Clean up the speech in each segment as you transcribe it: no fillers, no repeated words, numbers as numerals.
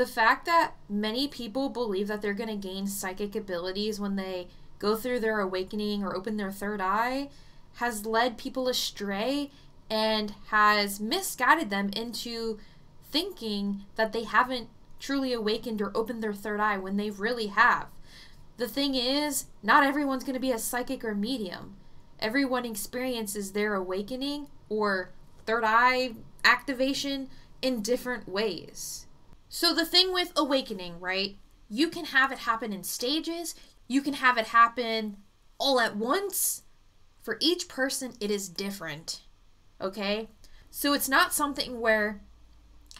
the fact that many people believe that they're going to gain psychic abilities when they go through their awakening or open their third eye has led people astray and has misguided them into thinking that they haven't truly awakened or opened their third eye when they really have. The thing is, not everyone's going to be a psychic or medium. Everyone experiences their awakening or third eye activation in different ways. So the thing with awakening, right? You can have it happen in stages. You can have it happen all at once. For each person, it is different, okay? So it's not something where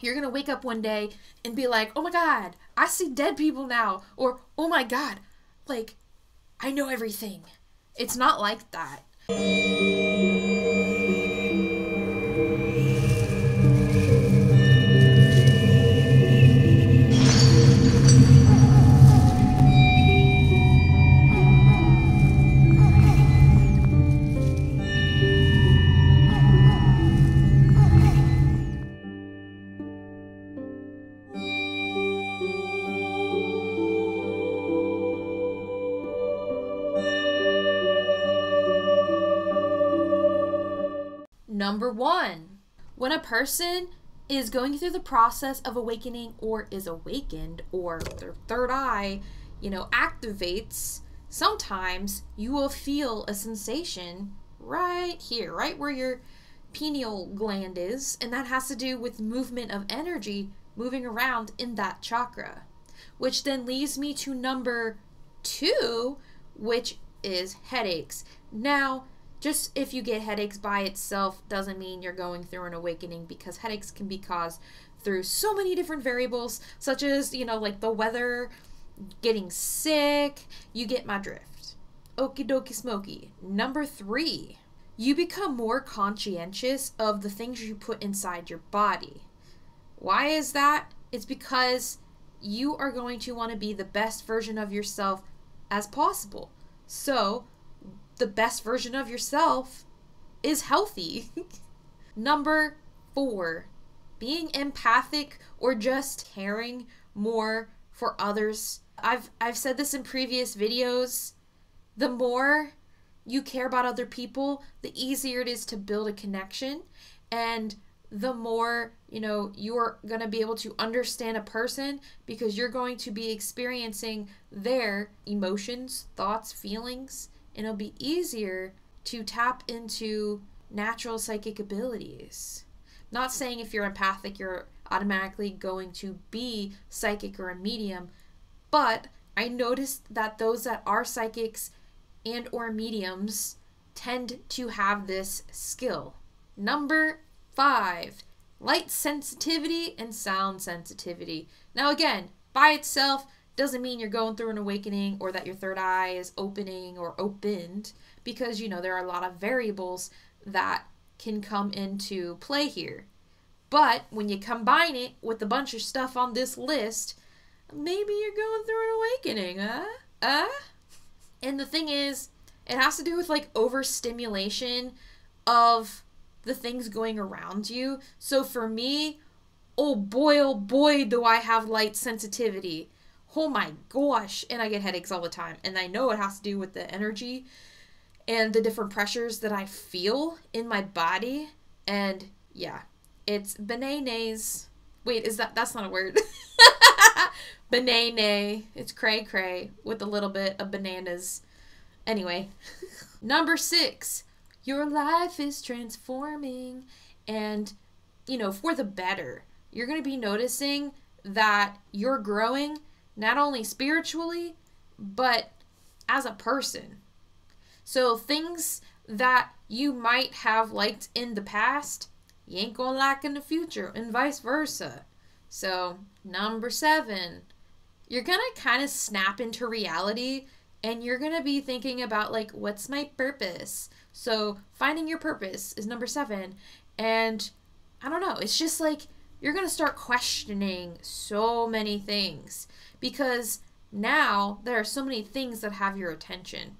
you're going to wake up one day and be like, oh my God, I see dead people now. Or, oh my God, like, I know everything. It's not like that. Number one, when a person is going through the process of awakening or is awakened or their third eye, you know, activates, sometimes you will feel a sensation right here, right where your pineal gland is, and that has to do with movement of energy moving around in that chakra, which then leads me to number two, which is headaches. Now, just if you get headaches by itself doesn't mean you're going through an awakening, because headaches can be caused through so many different variables, such as, you know, like the weather, getting sick. You get my drift. Okie dokie smoky. Number three, you become more conscientious of the things you put inside your body. Why is that? It's because you are going to want to be the best version of yourself as possible. So the best version of yourself is healthy. Number four, being empathic or just caring more for others. I've said this in previous videos. The more you care about other people, the easier it is to build a connection, and the more, you know, you're going to be able to understand a person, because you're going to be experiencing their emotions, thoughts, feelings, and it'll be easier to tap into natural psychic abilities. Not saying if you're empathic, you're automatically going to be psychic or a medium, but I noticed that those that are psychics and or mediums tend to have this skill. Number five, light sensitivity and sound sensitivity. Now again, by itself, doesn't mean you're going through an awakening or that your third eye is opening or opened, because, you know, there are a lot of variables that can come into play here. But when you combine it with a bunch of stuff on this list, maybe you're going through an awakening, And the thing is, it has to do with like overstimulation of the things going around you. So for me, oh boy, do I have light sensitivity. Oh my gosh, and I get headaches all the time. And I know it has to do with the energy and the different pressures that I feel in my body. And yeah, it's bananas. Wait, is that's not a word. Banana. It's cray cray with a little bit of bananas. Anyway, number six, your life is transforming, and, you know, for the better. You're going to be noticing that you're growing, not only spiritually, but as a person. So things that you might have liked in the past, you ain't gonna like in the future, and vice versa. So number seven, you're gonna kind of snap into reality, and you're gonna be thinking about like, what's my purpose? So finding your purpose is number seven. And I don't know, it's just like, you're gonna start questioning so many things, because now there are so many things that have your attention.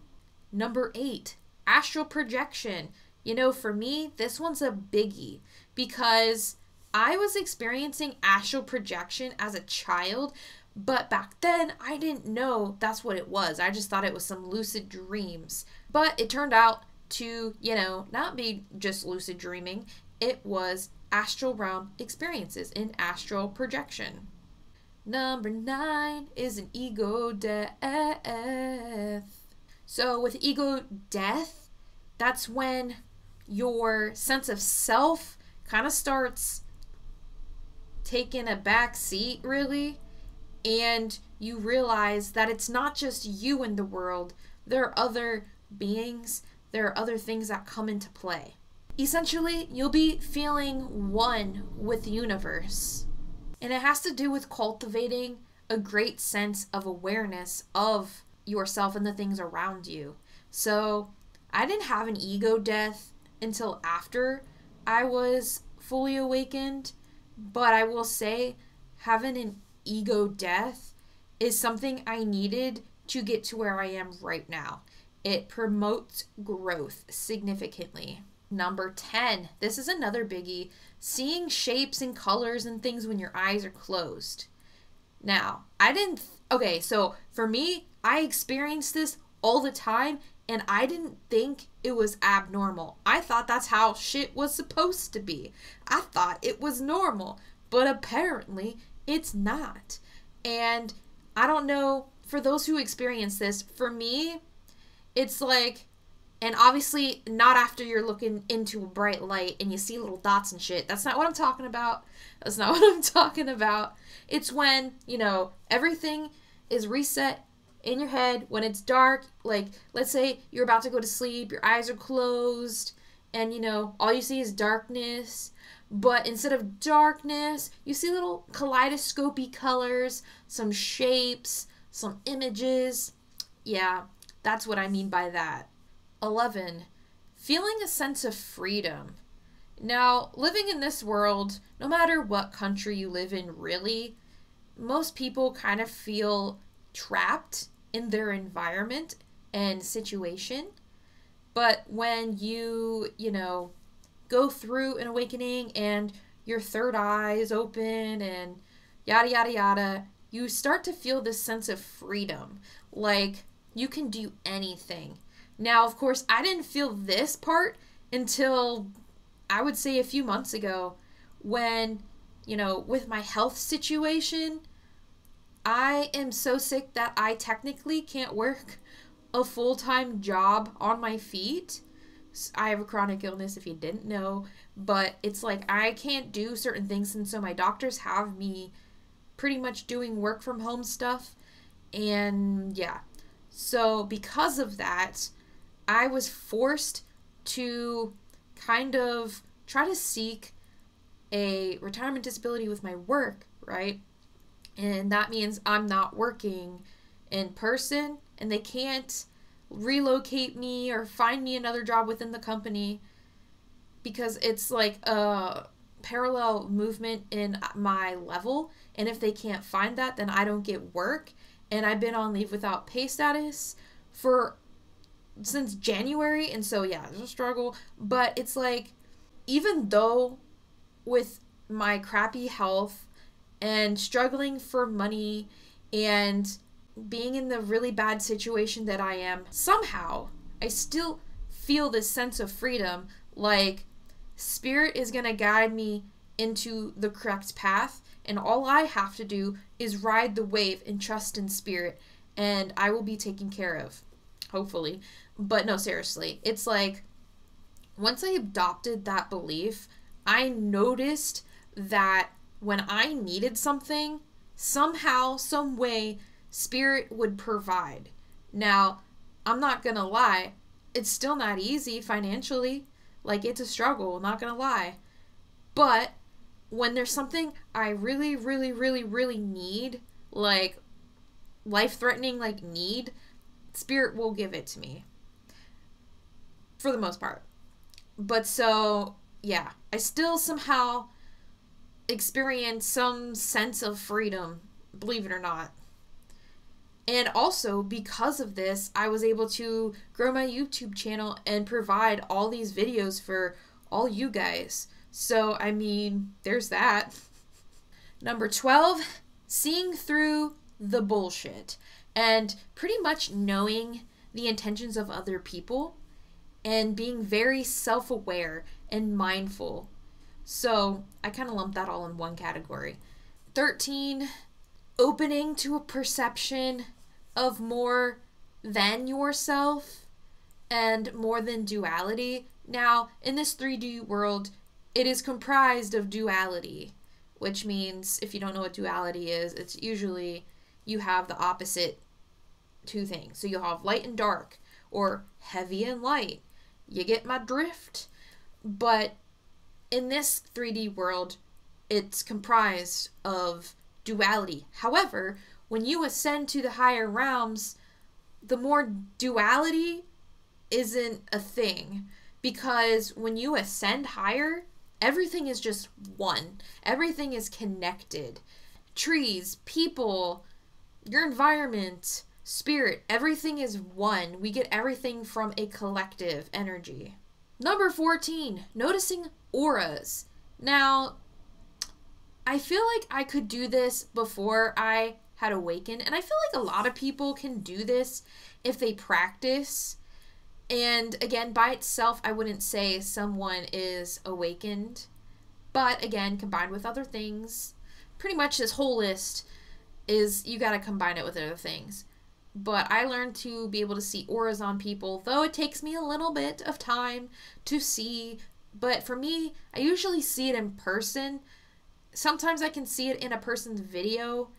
Number eight, astral projection. You know, for me, this one's a biggie, because I was experiencing astral projection as a child, but back then I didn't know that's what it was. I just thought it was some lucid dreams. But it turned out to, you know, not be just lucid dreaming. It was astral realm experiences in astral projection. Number 9 is an ego death. So with ego death, that's when your sense of self kind of starts taking a back seat, really, and you realize that it's not just you in the world. There are other beings, there are other things that come into play. Essentially, you'll be feeling one with the universe, and it has to do with cultivating a great sense of awareness of yourself and the things around you. So I didn't have an ego death until after I was fully awakened, but I will say having an ego death is something I needed to get to where I am right now. It promotes growth significantly. Number 10, this is another biggie, seeing shapes and colors and things when your eyes are closed. Now, okay, so for me, I experienced this all the time, and I didn't think it was abnormal. I thought that's how shit was supposed to be. I thought it was normal, but apparently it's not. And I don't know, for those who experience this, for me, it's like, and obviously not after you're looking into a bright light and you see little dots and shit. That's not what I'm talking about. That's not what I'm talking about. It's when, you know, everything is reset in your head, when it's dark, like, let's say you're about to go to sleep, your eyes are closed, and, you know, all you see is darkness, but instead of darkness, you see little kaleidoscopic colors, some shapes, some images. Yeah, that's what I mean by that. 11, feeling a sense of freedom. Now, living in this world, no matter what country you live in, really, most people kind of feel trapped in their environment and situation. But when you know, go through an awakening and your third eye is open and yada yada yada, you start to feel this sense of freedom, like you can do anything. Now, of course, I didn't feel this part until I would say a few months ago, when, you know, with my health situation, I am so sick that I technically can't work a full-time job on my feet. I have a chronic illness, if you didn't know, but it's like I can't do certain things, and so my doctors have me pretty much doing work from home stuff. And yeah, so because of that, I was forced to kind of try to seek a retirement disability with my work, right? And that means I'm not working in person, and they can't relocate me or find me another job within the company, because it's like a parallel movement in my level. And if they can't find that, then I don't get work. And I've been on leave without pay status since January. And so, yeah, it's a struggle. But it's like, even though with my crappy health and struggling for money and being in the really bad situation that I am, somehow I still feel this sense of freedom, like spirit is gonna guide me into the correct path, and all I have to do is ride the wave and trust in spirit, and I will be taken care of, hopefully. But no, seriously, it's like once I adopted that belief, I noticed that when I needed something, somehow, some way, spirit would provide. Now, I'm not gonna lie, it's still not easy financially. Like, it's a struggle, not gonna lie. But when there's something I really, really, really, really need, like life-threatening, like need, spirit will give it to me. For the most part. But so, yeah, I still somehow experience some sense of freedom, believe it or not. And also, because of this, I was able to grow my YouTube channel and provide all these videos for all you guys. So, I mean, there's that. Number 12, seeing through the bullshit and pretty much knowing the intentions of other people and being very self-aware and mindful. So I kind of lumped that all in one category. 13, opening to a perception of more than yourself and more than duality. Now, in this 3D world, it is comprised of duality, which means if you don't know what duality is, it's usually you have the opposite two things. So you'll have light and dark, or heavy and light. You get my drift? But in this 3D world, it's comprised of duality. However, when you ascend to the higher realms, the more duality isn't a thing, because when you ascend higher, everything is just one. Everything is connected. Trees, people, your environment, spirit, everything is one. We get everything from a collective energy. Number 14, noticing auras. Now, I feel like I could do this before I had awakened, and I feel like a lot of people can do this if they practice. And again, by itself, I wouldn't say someone is awakened, but again, combined with other things, pretty much this whole list is you gotta combine it with other things. But I learned to be able to see auras on people, though it takes me a little bit of time to see. But for me, I usually see it in person. Sometimes I can see it in a person's video.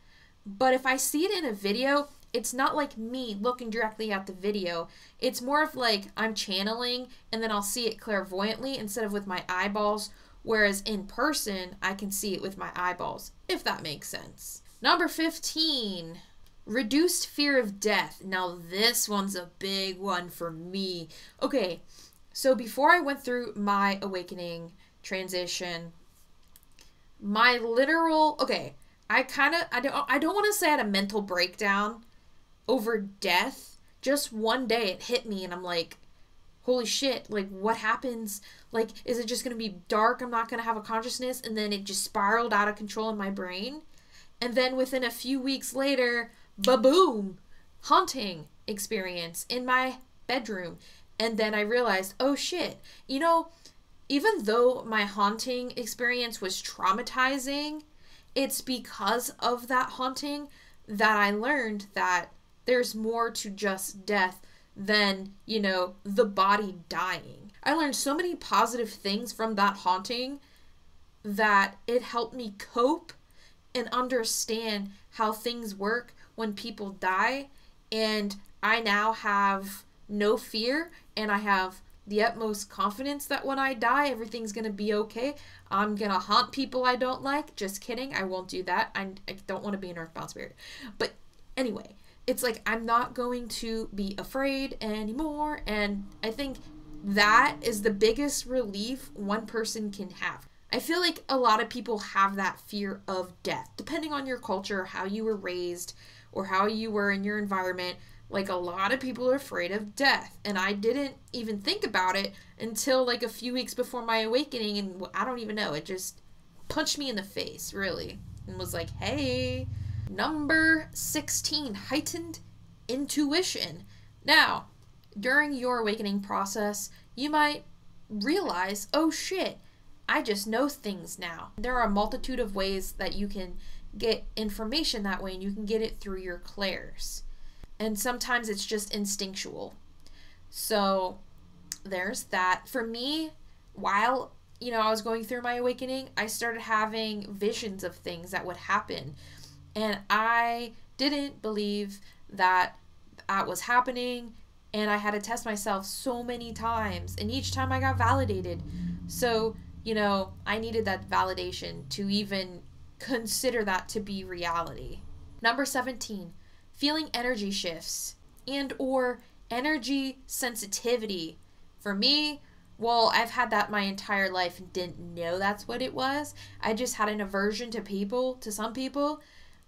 But if I see it in a video, it's not like me looking directly at the video. It's more of like I'm channeling and then I'll see it clairvoyantly instead of with my eyeballs. Whereas in person, I can see it with my eyeballs, if that makes sense. Number 15. Reduced fear of death. Now this one's a big one for me. Okay, so before I went through my awakening transition, my literal, okay, I don't want to say I had a mental breakdown over death. Just one day it hit me and I'm like, holy shit, like what happens? Like, is it just going to be dark? I'm not going to have a consciousness? And then it just spiraled out of control in my brain. And then within a few weeks later, ba-boom, haunting experience in my bedroom. And then I realized, oh shit, you know, even though my haunting experience was traumatizing, it's because of that haunting that I learned that there's more to just death than, you know, the body dying. I learned so many positive things from that haunting that it helped me cope and understand how things work when people die. And I now have no fear, and I have the utmost confidence that when I die, everything's gonna be okay. I'm gonna haunt people I don't like. Just kidding, I won't do that. I don't wanna be an earthbound spirit. But anyway, it's like I'm not going to be afraid anymore. And I think that is the biggest relief one person can have. I feel like a lot of people have that fear of death, depending on your culture, how you were raised, or how you were in your environment. Like, a lot of people are afraid of death, and I didn't even think about it until like a few weeks before my awakening, and I don't even know, it just punched me in the face, really, and was like, hey. Number 16, heightened intuition. Now, during your awakening process, you might realize, oh shit, I just know things now. There are a multitude of ways that you can get information that way, and you can get it through your clairs. And sometimes it's just instinctual. So there's that. For me, while, you know, I was going through my awakening, I started having visions of things that would happen. And I didn't believe that that was happening. And I had to test myself so many times. And each time I got validated. So, you know, I needed that validation to even consider that to be reality. Number 17. Feeling energy shifts and or energy sensitivity. For me, well, I've had that my entire life and didn't know that's what it was. I just had an aversion to people, to some people,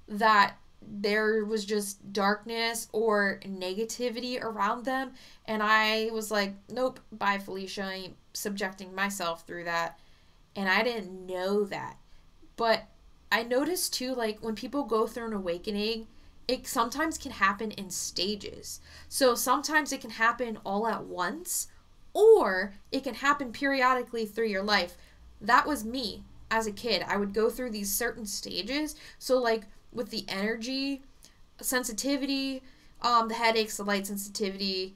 that there was just darkness or negativity around them. And I was like, nope, bye Felicia, I ain't subjecting myself through that. And I didn't know that. But I noticed too, like when people go through an awakening, it sometimes can happen in stages. So sometimes it can happen all at once, or it can happen periodically through your life. That was me as a kid. I would go through these certain stages. So like with the energy sensitivity, the headaches, the light sensitivity,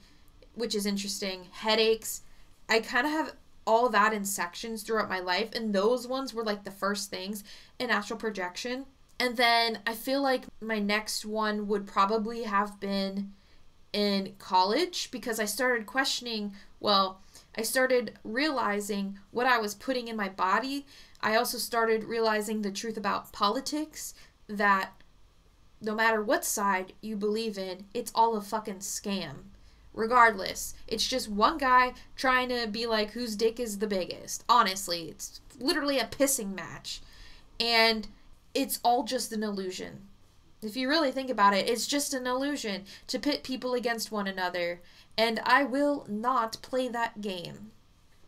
which is interesting, headaches, I kind of have all that in sections throughout my life, and those ones were like the first things in astral projection. And then I feel like my next one would probably have been in college, because I started questioning, well, I started realizing what I was putting in my body. I also started realizing the truth about politics, that no matter what side you believe in, it's all a fucking scam. Regardless, it's just one guy trying to be like, whose dick is the biggest? Honestly, it's literally a pissing match. And it's all just an illusion. If you really think about it, it's just an illusion to pit people against one another. And I will not play that game.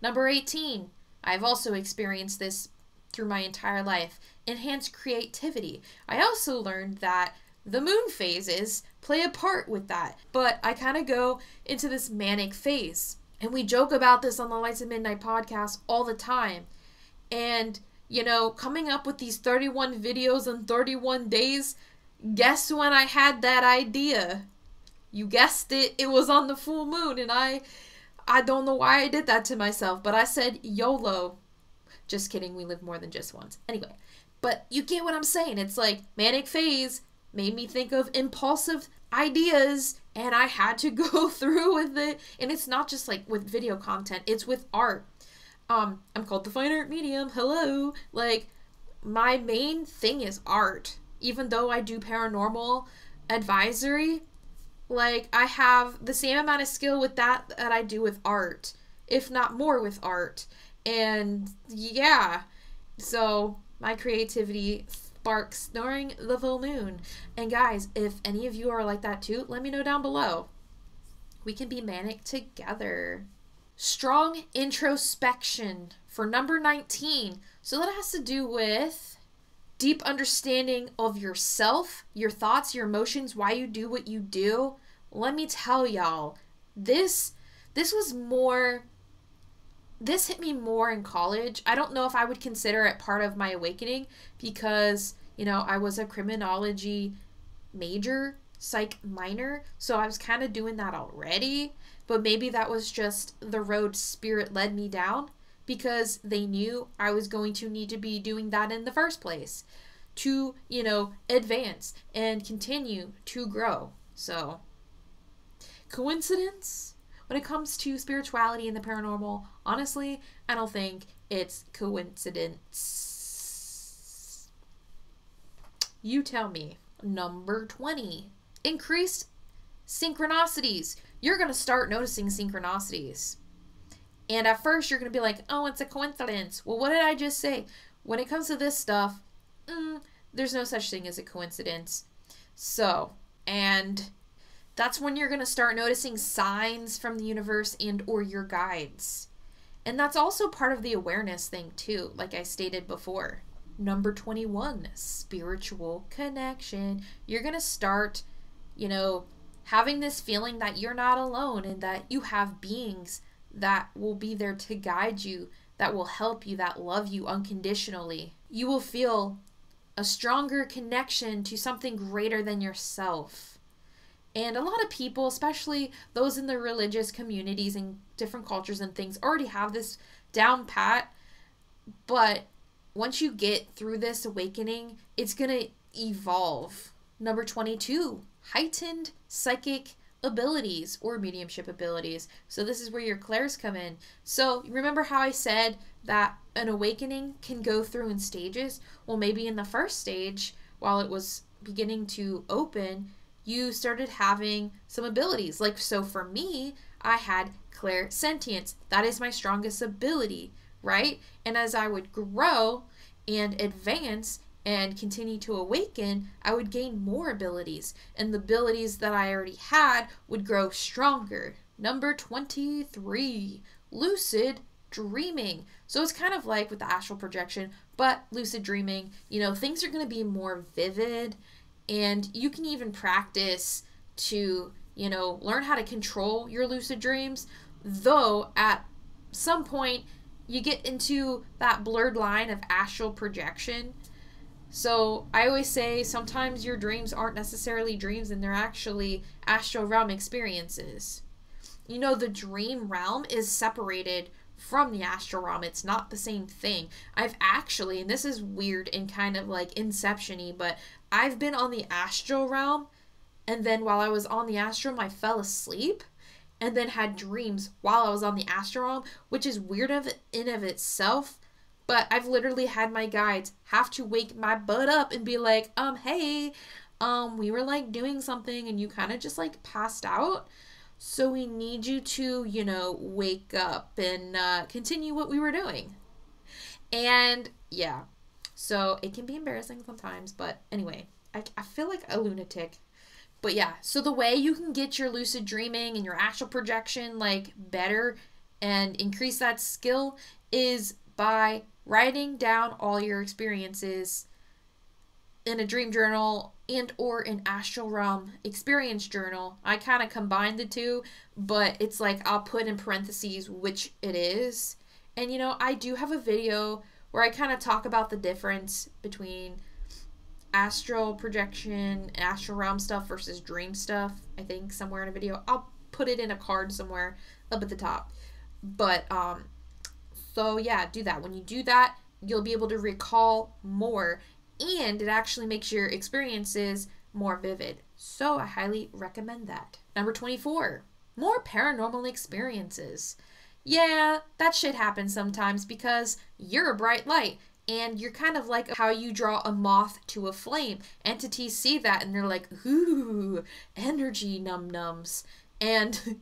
Number 18. I've also experienced this through my entire life. Enhanced creativity. I also learned that the moon phases play a part with that, but I kind of go into this manic phase, and we joke about this on the Lights at Midnight podcast all the time. And you know, coming up with these 31 videos in 31 days, guess when I had that idea? You guessed it, it was on the full moon, and I don't know why I did that to myself, but I said YOLO. Just kidding, we live more than just once. Anyway, but you get what I'm saying. It's like manic phase made me think of impulsive ideas, and I had to go through with it. And it's not just like with video content, it's with art. I'm called the Fine Art Medium, hello. Like, my main thing is art. Even though I do paranormal advisory, like, I have the same amount of skill with that that I do with art, if not more with art. And yeah, so my creativity sparks during the full moon. And guys, if any of you are like that too, let me know down below. We can be manic together. Strong introspection for number 19. So that has to do with deep understanding of yourself, your thoughts, your emotions, why you do what you do. Let me tell y'all, this was more... this hit me more in college. I don't know if I would consider it part of my awakening because, you know, I was a criminology major, psych minor, so I was kind of doing that already. But maybe that was just the road spirit led me down, because they knew I was going to need to be doing that in the first place to, you know, advance and continue to grow. So, coincidence? When it comes to spirituality and the paranormal, honestly, I don't think it's coincidence. You tell me. Number 20. Increased synchronicities. You're going to start noticing synchronicities. And at first, you're going to be like, oh, it's a coincidence. Well, what did I just say? When it comes to this stuff, there's no such thing as a coincidence. So, and... that's when you're going to start noticing signs from the universe and or your guides. And that's also part of the awareness thing too, like I stated before. Number 21, spiritual connection. You're going to start, you know, having this feeling that you're not alone and that you have beings that will be there to guide you, that will help you, that love you unconditionally. You will feel a stronger connection to something greater than yourself. And a lot of people, especially those in the religious communities and different cultures and things, already have this down pat. But once you get through this awakening, it's going to evolve. Number 22, heightened psychic abilities or mediumship abilities. So this is where your clairs come in. So remember how I said that an awakening can go through in stages? Well, maybe in the first stage, while it was beginning to open, you started having some abilities. Like, so for me, I had clairsentience. That is my strongest ability, right? And as I would grow and advance and continue to awaken, I would gain more abilities. And the abilities that I already had would grow stronger. Number 23, lucid dreaming. So it's kind of like with the astral projection, but lucid dreaming, you know, things are going to be more vivid, and you can even practice to, you know, learn how to control your lucid dreams. Though at some point you get into that blurred line of astral projection. So I always say sometimes your dreams aren't necessarily dreams, and they're actually astral realm experiences. You know, the dream realm is separated from the astral realm. It's not the same thing. I've actually, and this is weird and kind of like Inception-y, but I've been on the astral realm, and then while I was on the astral realm, I fell asleep and then had dreams while I was on the astral realm, which is weird in of itself. But I've literally had my guides have to wake my butt up and be like, hey, we were like doing something and you kind of just like passed out. So we need you to, you know, wake up and continue what we were doing. And yeah, so it can be embarrassing sometimes. But anyway, I feel like a lunatic. But yeah, so the way you can get your lucid dreaming and your astral projection like better and increase that skill is by writing down all your experiences in a dream journal and or an astral realm experience journal. I kind of combine the two, but it's like I'll put in parentheses which it is. And you know, I do have a video where I kind of talk about the difference between astral projection, astral realm stuff versus dream stuff. I think somewhere in a video, I'll put it in a card somewhere up at the top. But so yeah, do that. When you do that, you'll be able to recall more, and it actually makes your experiences more vivid. So I highly recommend that. Number 24, more paranormal experiences. Yeah, that shit happens sometimes because you're a bright light, and you're kind of like how you draw a moth to a flame. Entities see that and they're like, ooh, energy num-nums. And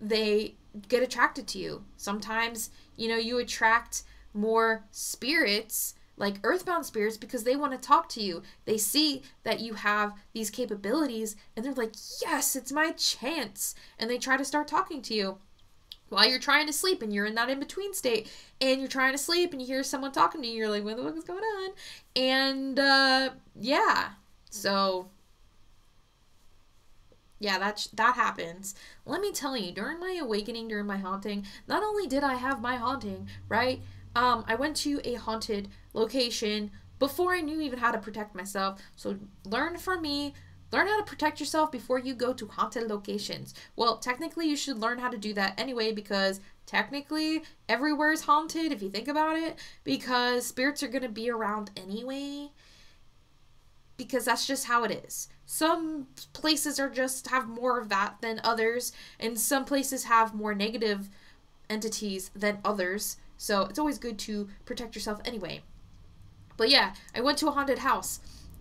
they get attracted to you. Sometimes, you know, you attract more spirits, like earthbound spirits, because they want to talk to you. They see that you have these capabilities and they're like, yes, it's my chance. And they try to start talking to you while you're trying to sleep, and you're in that in-between state, and you're trying to sleep and you hear someone talking to you. You're like, what the fuck is going on? And yeah, so yeah, that happens. Let me tell you, during my awakening, during my haunting, not only did I have my haunting, right? I went to a haunted location before I knew even how to protect myself. So learn from me. Learn how to protect yourself before you go to haunted locations. Well, technically, you should learn how to do that anyway, because technically, everywhere is haunted, if you think about it, because spirits are going to be around anyway, because that's just how it is. Some places are just have more of that than others, and some places have more negative entities than others. So it's always good to protect yourself anyway. But yeah, I went to a haunted house,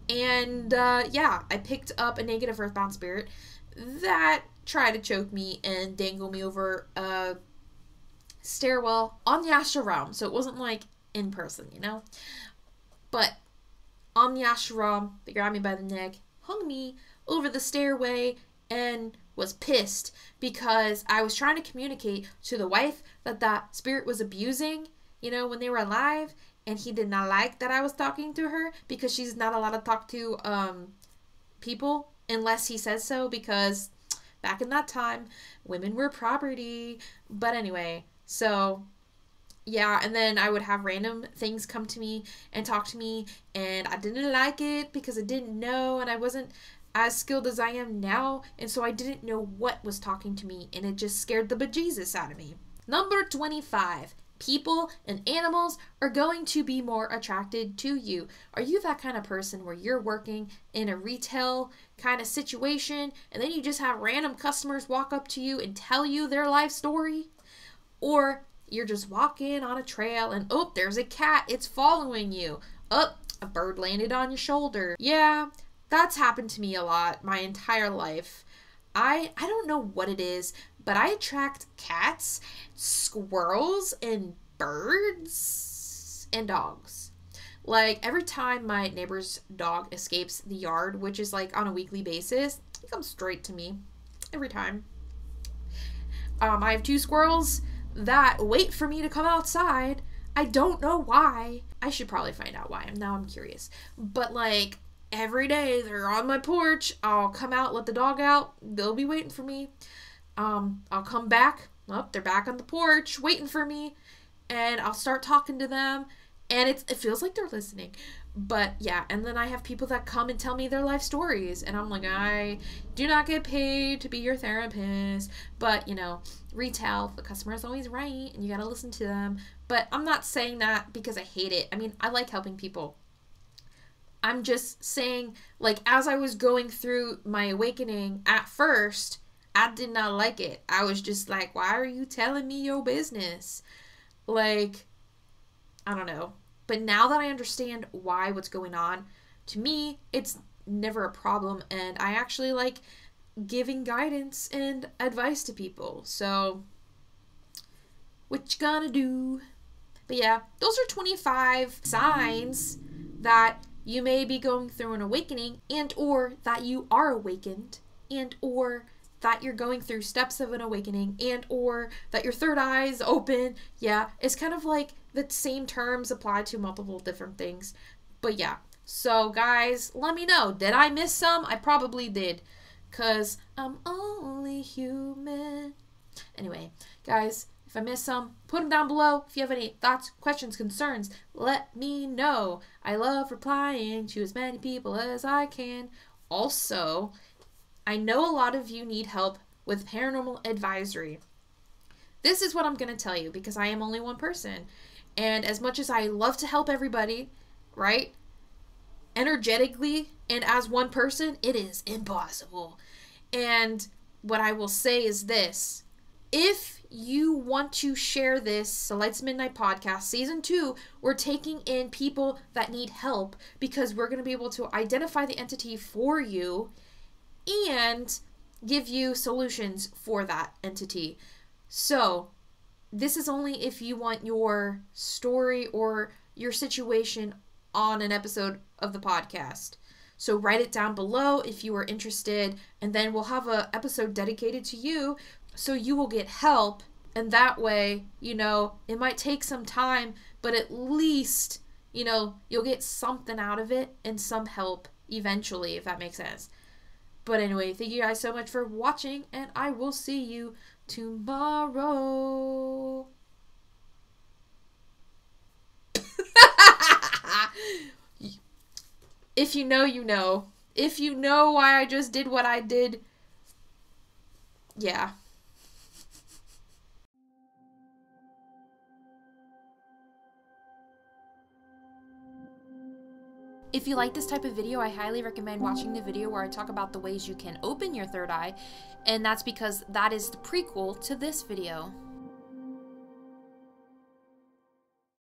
and yeah, I picked up a negative earthbound spirit that tried to choke me and dangle me over a stairwell on the astral realm. So it wasn't like in person, you know, but on the astral realm, they grabbed me by the neck, hung me over the stairway, and was pissed because I was trying to communicate to the wife that that spirit was abusing, you know, when they were alive, and he did not like that I was talking to her, because she's not allowed to talk to people unless he says so, because back in that time, women were property. But anyway, so yeah, and then I would have random things come to me and talk to me, and I didn't like it because I didn't know, and I wasn't as skilled as I am now, and so I didn't know what was talking to me, and it just scared the bejesus out of me. Number 25, people and animals are going to be more attracted to you. Are you that kind of person where you're working in a retail kind of situation, and then you just have random customers walk up to you and tell you their life story? Or you're just walking on a trail and, oh, there's a cat, it's following you. Oh, a bird landed on your shoulder. Yeah, that's happened to me a lot my entire life. I don't know what it is, but I attract cats, squirrels, and birds, and dogs. Like, every time my neighbor's dog escapes the yard, which is like on a weekly basis, it comes straight to me every time. I have two squirrels that wait for me to come outside. I don't know why. I should probably find out why. Now I'm curious. But like every day they're on my porch. I'll come out, let the dog out. They'll be waiting for me. I'll come back. Well, they're back on the porch waiting for me. And I'll start talking to them. And it feels like they're listening. But yeah, and then I have people that come and tell me their life stories. And I'm like, I do not get paid to be your therapist. But, you know, retail, the customer is always right and you got to listen to them. But I'm not saying that because I hate it. I mean, I like helping people. I'm just saying, like, as I was going through my awakening at first, I did not like it. I was just like, why are you telling me your business? Like, I don't know. But now that I understand why, what's going on, to me, it's never a problem. And I actually like giving guidance and advice to people. So, what you gonna do? But yeah, those are 25 signs that you may be going through an awakening and or that you are awakened and or that you're going through steps of an awakening and or that your third eye is open. Yeah, it's kind of like the same terms apply to multiple different things. But yeah, so guys, let me know. Did I miss some? I probably did because I'm only human. Anyway, guys, if I missed some, put them down below. If you have any thoughts, questions, concerns, let me know. I love replying to as many people as I can. Also, I know a lot of you need help with paranormal advisory. This is what I'm going to tell you because I am only one person. And as much as I love to help everybody, right? Energetically and as one person, it is impossible. And what I will say is this. If you want to share this, the Lights at Midnight Podcast, Season 2, we're taking in people that need help because we're going to be able to identify the entity for you and give you solutions for that entity. So this is only if you want your story or your situation on an episode of the podcast. So write it down below if you are interested, and then we'll have an episode dedicated to you so you will get help. And that way, you know, it might take some time, but at least, you know, you'll get something out of it and some help eventually, if that makes sense. But anyway, thank you guys so much for watching, and I will see you tomorrow. If you know, you know. If you know why I just did what I did, yeah. If you like this type of video, I highly recommend watching the video where I talk about the ways you can open your third eye, and that's because that is the prequel to this video.